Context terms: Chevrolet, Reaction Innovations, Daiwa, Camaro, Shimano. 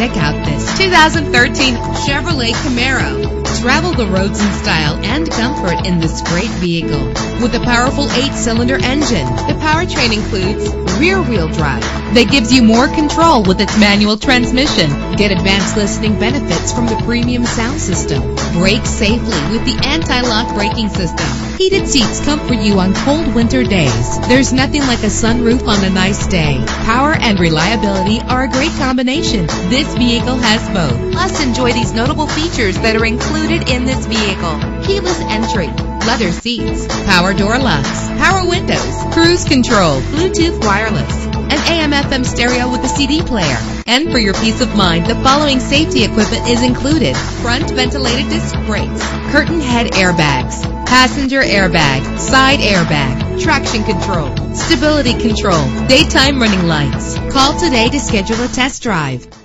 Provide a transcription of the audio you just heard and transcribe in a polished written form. Check out this 2013 Chevrolet Camaro. Travel the roads in style and comfort in this great vehicle. With a powerful 8-cylinder engine, the powertrain includes rear-wheel drive that gives you more control with its manual transmission. Get advanced listening benefits from the premium sound system. Brake safely with the anti-lock braking system. Heated seats comfort you on cold winter days. There's nothing like a sunroof on a nice day. Power and reliability are a great combination. This vehicle has both. Plus, enjoy these notable features that are included in this vehicle: keyless entry, leather seats, power door locks, power windows, cruise control, Bluetooth wireless, an AM/FM stereo with a CD player. And for your peace of mind, the following safety equipment is included: front ventilated disc brakes, curtain head airbags, passenger airbag, side airbag, traction control, stability control, daytime running lights. Call today to schedule a test drive.